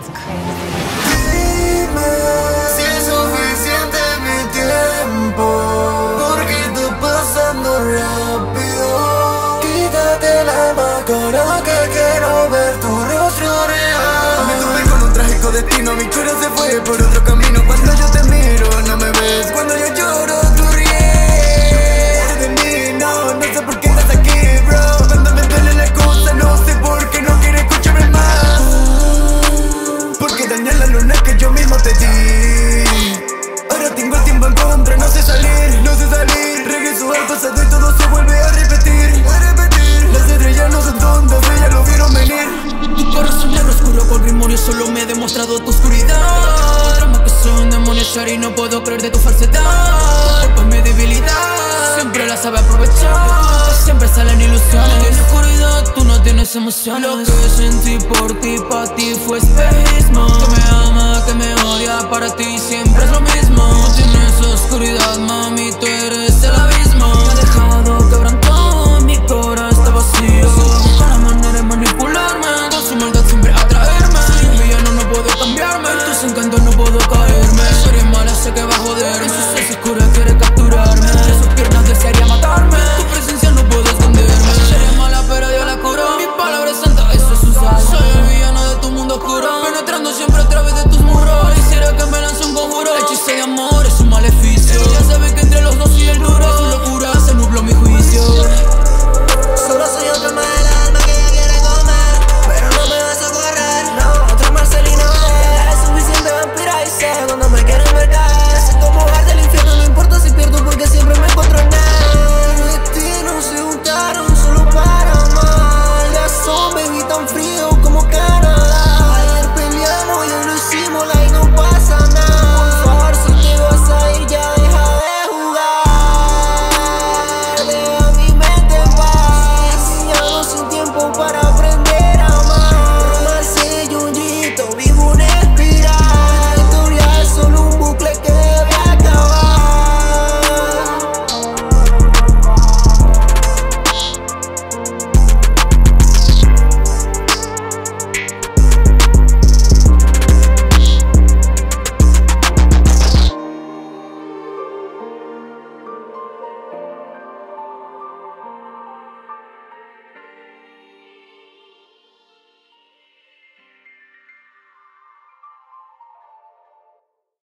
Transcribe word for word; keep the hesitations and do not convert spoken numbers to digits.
That's crazy. Si es suficiente mi tiempo, porque estoy pasando rápido. Quítate la máscara que quiero ver tu rostro real. Me topé con un trágico destino, mi cura se fue por otro camino. Cuando yo te miro no me ves, cuando yo lloro tú ríes de mí. No, no sé por qué estás aquí, bro. Cuando me duele la cosa no sé por qué no quieres escucharme más. Porque dañé la luna que yo mismo te di. Ahora tengo el tiempo en contra, no sé salir, no sé salir. Regreso al pasado y todo se vuelve a repetir, a repetir. Las estrellas no son tontas, ellas lo vieron venir. Tu corazón negro oscuro por mi memoria, solo me he demostrado tu oscuridad. Trama que son demonios y no puedo creer de tu falsedad. Culpa mi debilidad, siempre la sabe aprovechar. Siempre salen ilusiones en la oscuridad, tú no tienes emociones. Lo que sentí por ti, para ti fue espejismo. Que me ama, que me odia, para ti siempre es lo mismo. No tienes oscuridad, mami, tú eres el abismo. Me ha dejado quebrantado, mi cora está vacío. Busca la manera de manipularme, con su maldad siempre atraerme. Soy un villano, no puedo cambiarme, en tus encantos no puedo caerme. Si eres mala, sé que va a joderme, en sus oscuras quiere capturarme, de sus piernas desearía matarme.